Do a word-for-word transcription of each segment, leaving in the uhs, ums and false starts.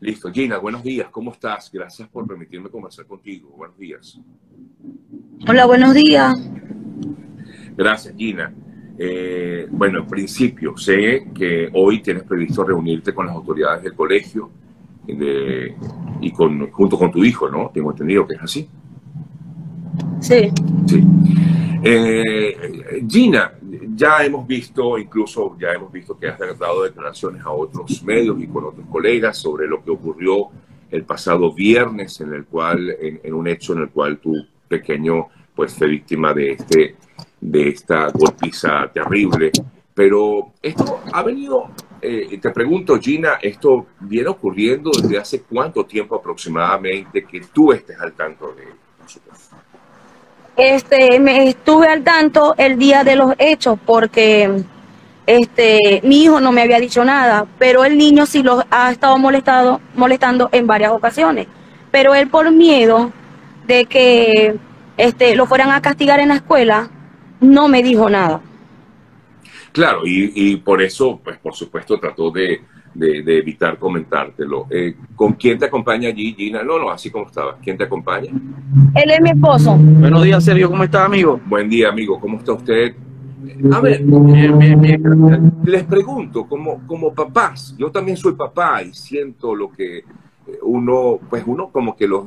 Listo. Gina, buenos días. ¿Cómo estás? Gracias por permitirme conversar contigo. Buenos días. Hola, buenos días. Gracias, Gina. Eh, bueno, en principio, sé que hoy tienes previsto reunirte con las autoridades del colegio de, y con, junto con tu hijo, ¿no? Tengo entendido que es así. Sí. Sí. Eh, Gina, ya hemos visto, incluso ya hemos visto que has dado declaraciones a otros medios y con otros colegas sobre lo que ocurrió el pasado viernes, en el cual, en, en un hecho en el cual tu pequeño, pues, fue víctima de este, de esta golpiza terrible. Pero esto ha venido, eh, te pregunto, Gina, esto viene ocurriendo desde hace cuánto tiempo aproximadamente que tú estés al tanto de ello. Este, me estuve al tanto el día de los hechos porque este, mi hijo no me había dicho nada, pero el niño sí lo ha estado molestado, molestando en varias ocasiones. Pero él, por miedo de que este, lo fueran a castigar en la escuela, no me dijo nada. Claro, y, y por eso, pues, por supuesto, trató de, de, de evitar comentártelo. Eh, ¿Con quién te acompaña allí, Gina? No, no, así como estaba. ¿Quién te acompaña? Él es mi esposo. Buenos días, Sergio. ¿Cómo está, amigo? Buen día, amigo. ¿Cómo está usted? A ver, bien, bien, bien. Les pregunto, como, como papás, yo también soy papá y siento lo que uno, pues uno como que los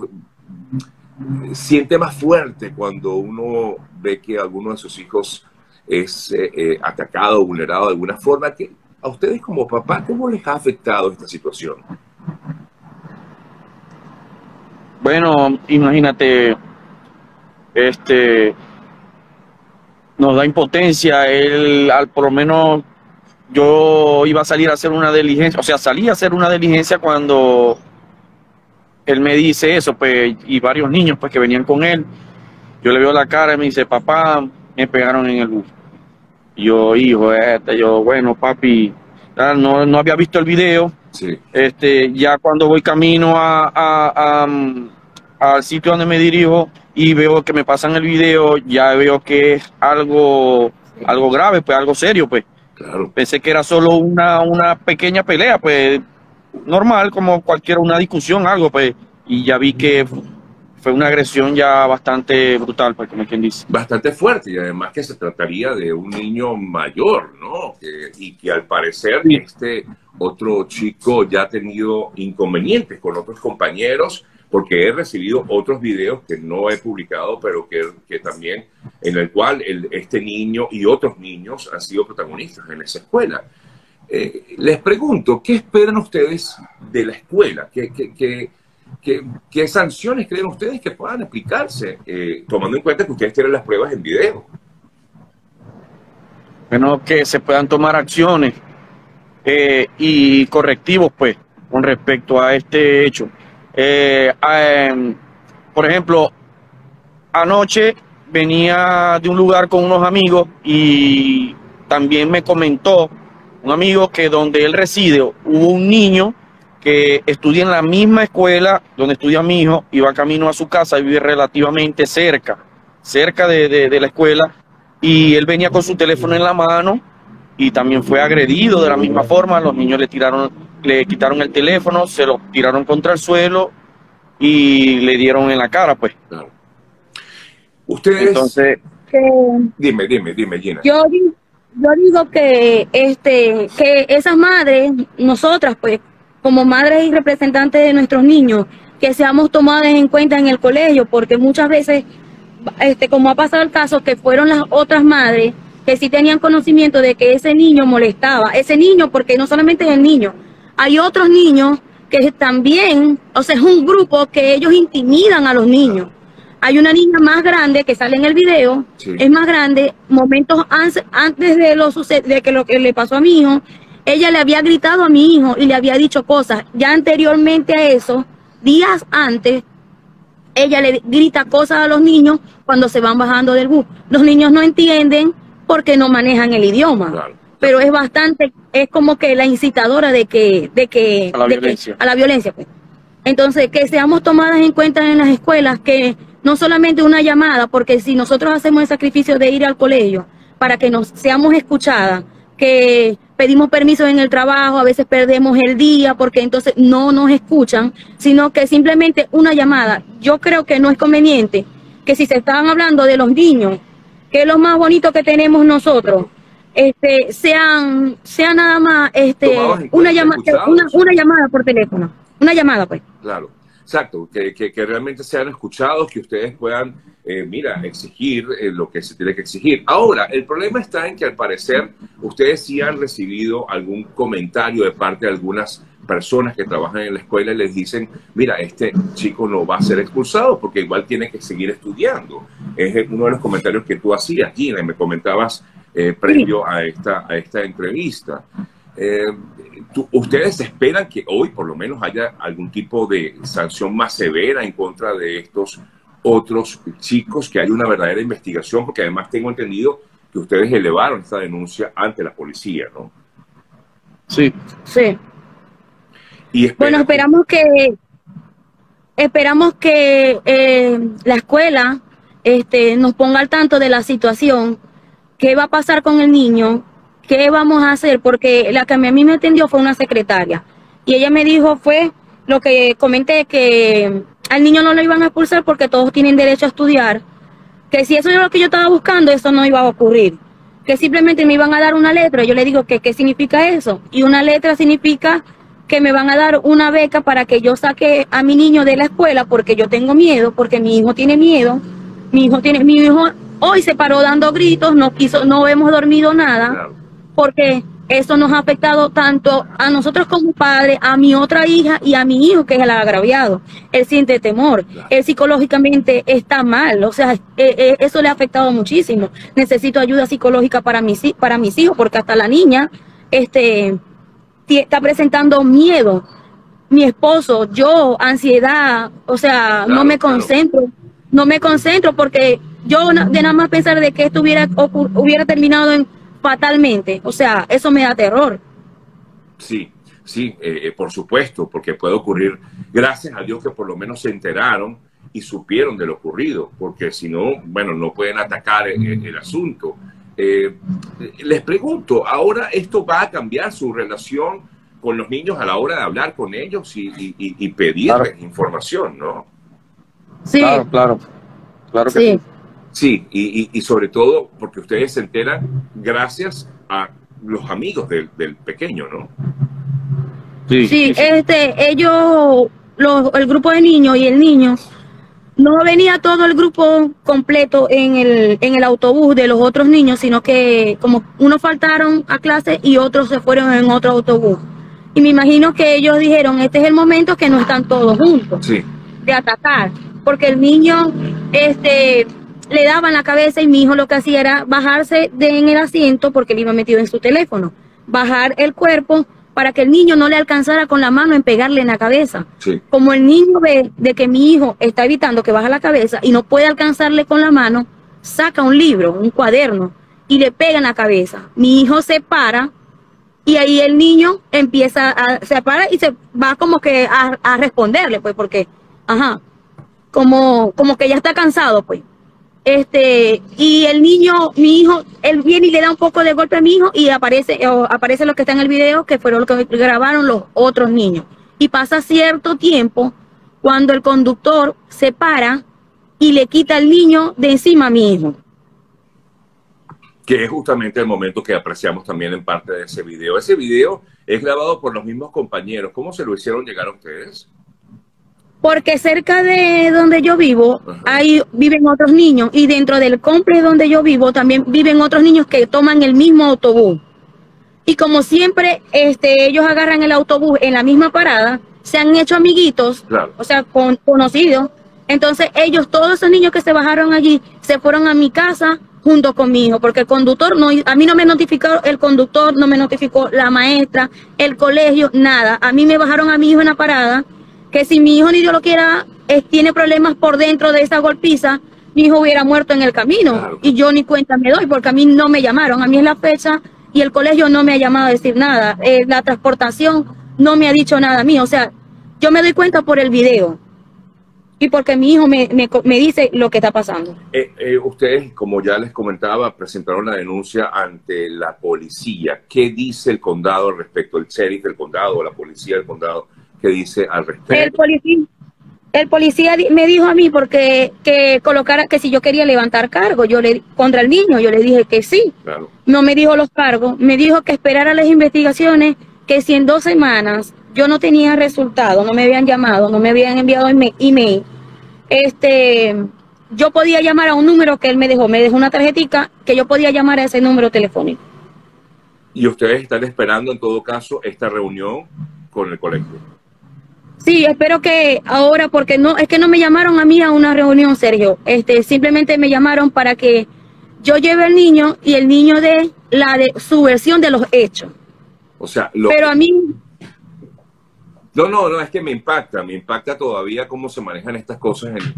siente más fuerte cuando uno ve que alguno de sus hijos es eh, eh, atacado o vulnerado de alguna forma. Que a ustedes como papá, ¿cómo les ha afectado esta situación? Bueno, imagínate, este, nos da impotencia. Él, al por lo menos, yo iba a salir a hacer una diligencia, o sea, salí a hacer una diligencia cuando él me dice eso, pues, y varios niños, pues, que venían con él. Yo le veo la cara y me dice, papá, me pegaron en el bus. Yo, hijo, este, yo, bueno, papi, no, no había visto el video. Sí. Este, ya cuando voy camino a, a, a, al sitio donde me dirijo y veo que me pasan el video, ya veo que es algo, algo grave, pues, algo serio, pues. Claro. Pensé que era solo una, una pequeña pelea, pues, normal, como cualquier, una discusión, algo, pues, y ya vi que fue una agresión ya bastante brutal, pues, como quien dice. Bastante fuerte, y además que se trataría de un niño mayor, ¿no? Que, y que al parecer sí, este otro chico ya ha tenido inconvenientes con otros compañeros, porque he recibido otros videos que no he publicado, pero que, que también, en el cual el, este niño y otros niños han sido protagonistas en esa escuela. Eh, les pregunto, ¿qué esperan ustedes de la escuela? ¿Qué, qué, qué, ¿Qué, ¿Qué sanciones creen ustedes que puedan aplicarse, eh, tomando en cuenta que ustedes tienen las pruebas en video? Bueno, que se puedan tomar acciones eh, y correctivos, pues, con respecto a este hecho. Eh, eh, por ejemplo, anoche venía de un lugar con unos amigos y también me comentó un amigo que donde él reside hubo un niño que estudia en la misma escuela donde estudia mi hijo, y va camino a su casa y vive relativamente cerca, cerca de, de, de la escuela, y él venía con su teléfono en la mano y también fue agredido de la misma forma. Los niños le tiraron, le quitaron el teléfono, se lo tiraron contra el suelo y le dieron en la cara, pues. Claro. Ustedes... Entonces... Que... Dime, dime, dime, Gina. Yo, yo digo que, este, que esas madres, nosotras, pues, como madres y representantes de nuestros niños, que seamos tomadas en cuenta en el colegio, porque muchas veces, este, como ha pasado el caso, que fueron las otras madres que sí tenían conocimiento de que ese niño molestaba, ese niño, porque no solamente es el niño, hay otros niños que también, o sea, es un grupo que ellos intimidan a los niños. Hay una niña más grande que sale en el video, sí, es más grande, momentos antes de, lo de que lo que le pasó a mi hijo, ella le había gritado a mi hijo y le había dicho cosas. Ya anteriormente a eso, días antes, ella le grita cosas a los niños cuando se van bajando del bus. Los niños no entienden porque no manejan el idioma. Claro. Pero es bastante, es como que la incitadora de que... De que a la de violencia. Que, a la violencia, pues. Entonces, que seamos tomadas en cuenta en las escuelas, que no solamente una llamada, porque si nosotros hacemos el sacrificio de ir al colegio para que nos seamos escuchadas, que... pedimos permiso en el trabajo, a veces perdemos el día porque entonces no nos escuchan, sino que simplemente una llamada. Yo creo que no es conveniente que si se están hablando de los niños, que es lo más bonito que tenemos nosotros, este, sean, sea nada más este, una, llama una, una llamada por teléfono, una llamada pues. Claro, exacto, que, que, que realmente sean escuchados, que ustedes puedan, eh, mira, exigir eh, lo que se tiene que exigir. Ahora, el problema está en que al parecer ustedes sí han recibido algún comentario de parte de algunas personas que trabajan en la escuela y les dicen, mira, este chico no va a ser expulsado porque igual tiene que seguir estudiando. Es uno de los comentarios que tú hacías, Gina, y me comentabas eh, previo a esta, a esta entrevista. Eh, tú, ¿Ustedes esperan que hoy por lo menos haya algún tipo de sanción más severa en contra de estos otros chicos, que haya una verdadera investigación? Porque además tengo entendido que ustedes elevaron esta denuncia ante la policía, ¿no? Sí. Sí. Y bueno, esperamos que esperamos que eh, la escuela este, nos ponga al tanto de la situación, qué va a pasar con el niño, qué vamos a hacer, porque la que a mí me atendió fue una secretaria y ella me dijo, fue lo que comenté, que al niño no lo iban a expulsar porque todos tienen derecho a estudiar, que si eso era lo que yo estaba buscando, eso no iba a ocurrir, que simplemente me iban a dar una letra. Yo le digo que qué significa eso, y una letra significa que me van a dar una beca para que yo saque a mi niño de la escuela, porque yo tengo miedo, porque mi hijo tiene miedo, mi hijo tiene, mi hijo hoy se paró dando gritos, no quiso, no hemos dormido nada, porque eso nos ha afectado tanto a nosotros como padres, a mi otra hija y a mi hijo, que es el agraviado. Él siente temor, él psicológicamente está mal, o sea, eh, eh, eso le ha afectado muchísimo. Necesito ayuda psicológica para mis, para mis hijos, porque hasta la niña, este... está presentando miedo, mi esposo, yo, ansiedad, o sea, claro, no me concentro, claro. no me concentro porque yo de nada más pensar de que esto hubiera, hubiera terminado en fatalmente, o sea, eso me da terror. Sí, sí, eh, por supuesto, porque puede ocurrir, gracias a Dios que por lo menos se enteraron y supieron de lo ocurrido, porque si no, bueno, no pueden atacar el, el asunto. Eh, les pregunto, ¿ahora esto va a cambiar su relación con los niños a la hora de hablar con ellos y, y, y pedirles claro. información, no? Sí. Claro, claro. Claro que sí. Sí, sí. Y, y, y sobre todo porque ustedes se enteran gracias a los amigos del, del pequeño, ¿no? Sí, sí, sí. Este, ellos, los, el grupo de niños y el niño... No venía todo el grupo completo en el, en el autobús de los otros niños, sino que como unos faltaron a clase y otros se fueron en otro autobús. Y me imagino que ellos dijeron, este es el momento que no están todos juntos, sí. de atacar. Porque el niño este, le daban la cabeza y mi hijo lo que hacía era bajarse de en el asiento, porque él iba metido en su teléfono, bajar el cuerpo para que el niño no le alcanzara con la mano en pegarle en la cabeza. Sí. Como el niño ve de que mi hijo está evitando que baja la cabeza y no puede alcanzarle con la mano, saca un libro, un cuaderno, y le pega en la cabeza. Mi hijo se para y ahí el niño empieza, a, se para y se va como que a, a responderle, pues, porque, ajá, como, como que ya está cansado, pues. Este, y el niño, mi hijo, él viene y le da un poco de golpe a mi hijo y aparece, aparece lo que está en el video, que fueron lo que grabaron los otros niños. Y pasa cierto tiempo cuando el conductor se para y le quita al niño de encima a mi hijo. Que es justamente el momento que apreciamos también en parte de ese video. Ese video es grabado por los mismos compañeros. ¿Cómo se lo hicieron llegar a ustedes? Porque cerca de donde yo vivo, ahí viven otros niños, y dentro del complejo donde yo vivo también viven otros niños que toman el mismo autobús. Y como siempre, este, ellos agarran el autobús en la misma parada, se han hecho amiguitos, claro. o sea, con, conocidos. Entonces ellos, todos esos niños que se bajaron allí, se fueron a mi casa junto con mi hijo, porque el conductor, no, a mí no me notificó el conductor, no me notificó la maestra, el colegio, nada. A mí me bajaron a mi hijo en la parada, que si mi hijo, ni Dios lo quiera, es, tiene problemas por dentro de esa golpiza, mi hijo hubiera muerto en el camino. Claro. Y yo ni cuenta me doy, porque a mí no me llamaron. A mí es la fecha y el colegio no me ha llamado a decir nada. Eh, la transportación no me ha dicho nada a mí. O sea, yo me doy cuenta por el video. y porque mi hijo me, me, me dice lo que está pasando. Eh, eh, ustedes, como ya les comentaba, presentaron la denuncia ante la policía. ¿Qué dice el condado al respecto? ¿El sheriff del condado, la policía del condado, qué dice al respecto? El policía, el policía me dijo a mí porque que colocara que si yo quería levantar cargo, yo le contra el niño, yo le dije que sí. Claro. No me dijo los cargos, me dijo que esperara las investigaciones, que si en dos semanas yo no tenía resultado, no me habían llamado, no me habían enviado email, este, yo podía llamar a un número que él me dejó, me dejó una tarjetita que yo podía llamar a ese número telefónico. ¿Y ustedes están esperando en todo caso esta reunión con el colegio? Sí, espero que ahora, porque no, es que no me llamaron a mí a una reunión, Sergio, este, simplemente me llamaron para que yo lleve al niño y el niño dé la de su versión de los hechos. O sea, lo pero a mí... No, no, no, es que me impacta, me impacta todavía cómo se manejan estas cosas en,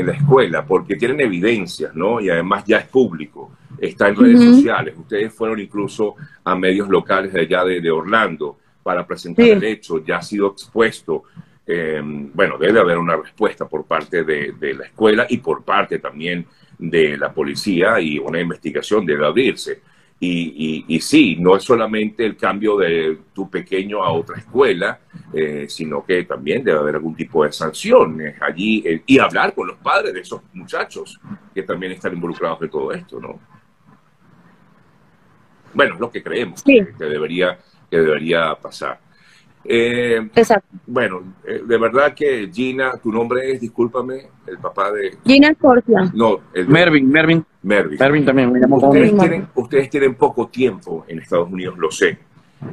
en la escuela, porque tienen evidencias, ¿no? Y además ya es público, está en redes uh-huh. sociales. Ustedes fueron incluso a medios locales de allá de, de Orlando para presentar sí. el hecho, ya ha sido expuesto. Eh, bueno, debe haber una respuesta por parte de, de la escuela y por parte también de la policía, y una investigación debe abrirse. Y, y, y sí, no es solamente el cambio de tu pequeño a otra escuela, eh, sino que también debe haber algún tipo de sanciones allí eh, y hablar con los padres de esos muchachos que también están involucrados en todo esto, ¿no? Bueno, es lo que creemos sí. que, que, debería, que debería pasar. Eh, Exacto. Bueno, eh, de verdad que Gina, tu nombre es, discúlpame, el papá de... Gina Corcia. No, el... Mervin, Mervin. Mervin. Mervin también, me llamo ustedes, tienen, ustedes tienen poco tiempo en Estados Unidos, lo sé.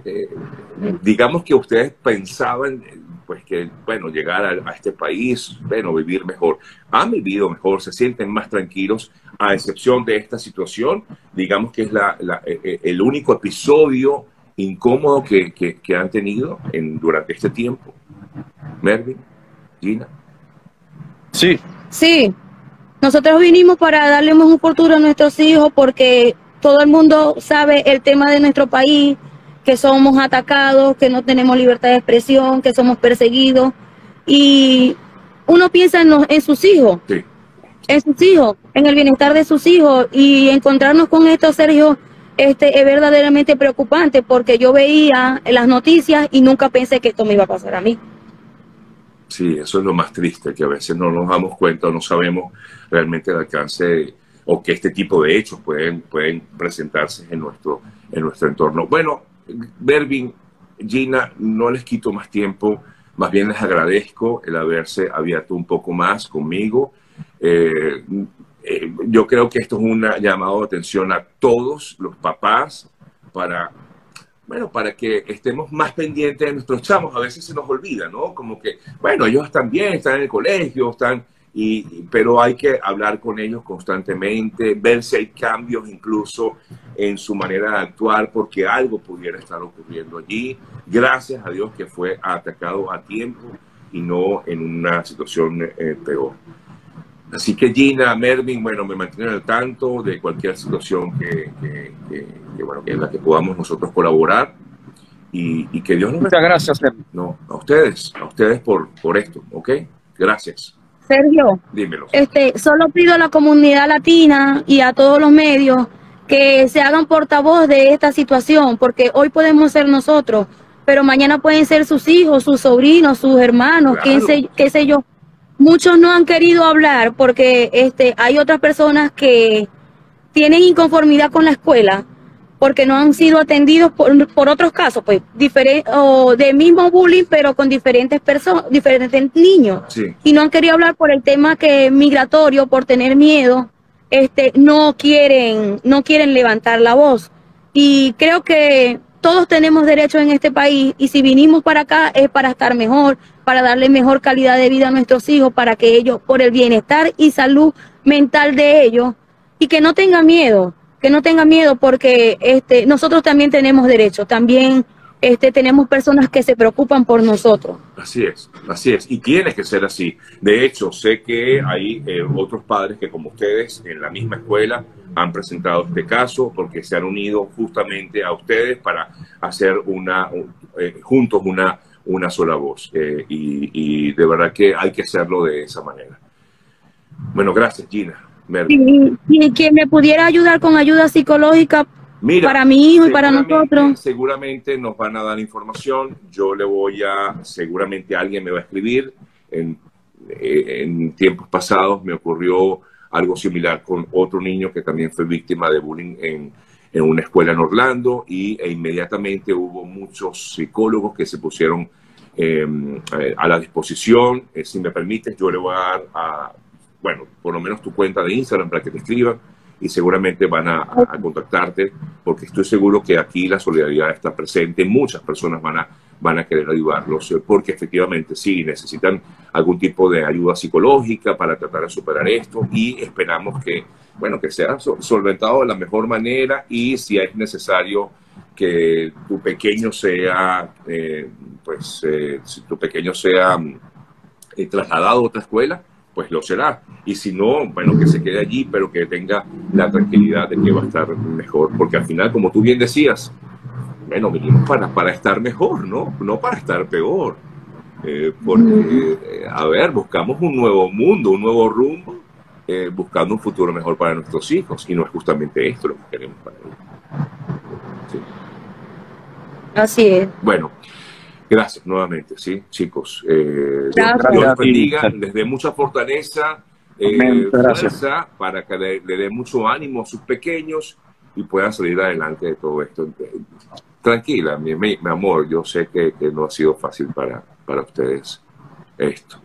Eh, digamos que ustedes pensaban, pues que, bueno, llegar a, a este país, bueno, vivir mejor. Han vivido mejor, se sienten más tranquilos, a excepción de esta situación, digamos que es la, la, eh, el único episodio incómodo que, que, que han tenido en, durante este tiempo. Mervin, Gina. Sí. Sí. Nosotros vinimos para darle un futuro a nuestros hijos porque todo el mundo sabe el tema de nuestro país, que somos atacados, que no tenemos libertad de expresión, que somos perseguidos. Y uno piensa en, los, en sus hijos, sí. en sus hijos, en el bienestar de sus hijos. Y encontrarnos con esto, Sergio, este, es verdaderamente preocupante porque yo veía las noticias y nunca pensé que esto me iba a pasar a mí. Sí, eso es lo más triste, que a veces no nos damos cuenta o no sabemos realmente el alcance o que este tipo de hechos pueden, pueden presentarse en nuestro, en nuestro entorno. Bueno, Mervin, Gina, no les quito más tiempo, más bien les agradezco el haberse abierto un poco más conmigo. Eh, eh, yo creo que esto es un llamado de atención a todos los papás para... Bueno, para que estemos más pendientes de nuestros chamos. A veces se nos olvida, ¿no? Como que, bueno, ellos están bien, están en el colegio, están... Y, pero hay que hablar con ellos constantemente, ver si hay cambios incluso en su manera de actuar, porque algo pudiera estar ocurriendo allí. Gracias a Dios que fue atacado a tiempo y no en una situación eh, peor. Así que Gina, Mervin, bueno, me mantienen al tanto de cualquier situación que, que, que, que, bueno, que en la que podamos nosotros colaborar y, y que Dios nos... Muchas gracias, Sergio. No, a ustedes, a ustedes por, por esto, ¿ok? Gracias. Sergio, dímelo. Este, solo pido a la comunidad latina y a todos los medios que se hagan portavoz de esta situación, porque hoy podemos ser nosotros, pero mañana pueden ser sus hijos, sus sobrinos, sus hermanos, claro. qué sé, qué sé yo. Muchos no han querido hablar porque este, hay otras personas que tienen inconformidad con la escuela porque no han sido atendidos por, por otros casos, pues, o de mismo bullying, pero con diferentes personas, diferentes niños. Sí. Y no han querido hablar por el tema que migratorio, por tener miedo, este, no quieren, no quieren levantar la voz. Y creo que todos tenemos derechos en este país y si vinimos para acá es para estar mejor, para darle mejor calidad de vida a nuestros hijos, para que ellos, por el bienestar y salud mental de ellos, y que no tengan miedo, que no tengan miedo, porque este, nosotros también tenemos derechos, también este, tenemos personas que se preocupan por nosotros. Así es, así es, y tiene que ser así. De hecho, sé que hay eh, otros padres que como ustedes, en la misma escuela, han presentado este caso porque se han unido justamente a ustedes para hacer una, eh, juntos una una sola voz. Eh, y, y de verdad que hay que hacerlo de esa manera. Bueno, gracias, Gina. Mervin. Y, y quien me pudiera ayudar con ayuda psicológica. Mira, para mi hijo y para nosotros. Seguramente nos van a dar información. Yo le voy a, seguramente alguien me va a escribir. En, en tiempos pasados me ocurrió algo similar con otro niño que también fue víctima de bullying en, en una escuela en Orlando, y e inmediatamente hubo muchos psicólogos que se pusieron eh, a la disposición. Eh, si me permites, yo le voy a dar, a, bueno, por lo menos tu cuenta de Instagram para que te escriban, y seguramente van a, a contactarte, porque estoy seguro que aquí la solidaridad está presente. Muchas personas van a, van a querer ayudarlos, porque efectivamente sí necesitan algún tipo de ayuda psicológica para tratar de superar esto, y esperamos que, bueno, que sea solventado de la mejor manera, y si es necesario que tu pequeño sea, eh, pues, eh, si tu pequeño sea eh, trasladado a otra escuela, pues lo será. Y si no, bueno, que se quede allí, pero que tenga la tranquilidad de que va a estar mejor. Porque al final, como tú bien decías, bueno, vinimos para, para estar mejor, ¿no? No para estar peor. Eh, porque, eh, a ver, buscamos un nuevo mundo, un nuevo rumbo, eh, buscando un futuro mejor para nuestros hijos. Y no es justamente esto lo que queremos para ellos. Sí. Así es. Bueno. Gracias nuevamente, ¿sí? Chicos, eh, gracias. Dios les bendiga, les dé mucha fortaleza, eh, fuerza, para que le, le dé mucho ánimo a sus pequeños y puedan salir adelante de todo esto. Tranquila, mi, mi, mi amor, yo sé que, que no ha sido fácil para, para ustedes esto.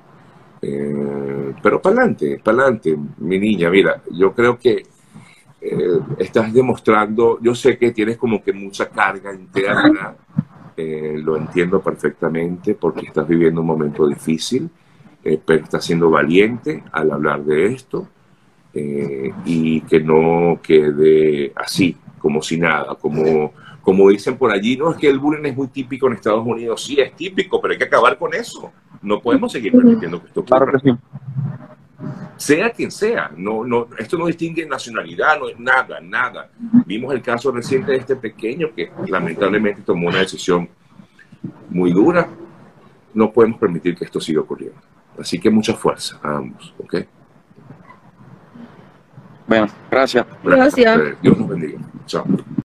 Eh, pero para adelante, para adelante, mi niña, mira, yo creo que eh, estás demostrando, yo sé que tienes como que mucha carga interna. Eh, lo entiendo perfectamente porque estás viviendo un momento difícil, eh, pero estás siendo valiente al hablar de esto, eh, y que no quede así, como si nada, como, como dicen por allí, no, es que el bullying es muy típico en Estados Unidos. Sí, es típico, pero hay que acabar con eso. No podemos seguir permitiendo que esto ocurra. Claro que sí. Sea quien sea, no, no, esto no distingue nacionalidad, no es nada, nada. Vimos el caso reciente de este pequeño que lamentablemente tomó una decisión muy dura. No podemos permitir que esto siga ocurriendo. Así que mucha fuerza a ambos, ¿ok? Bueno, gracias. Gracias. Dios nos bendiga. Chao.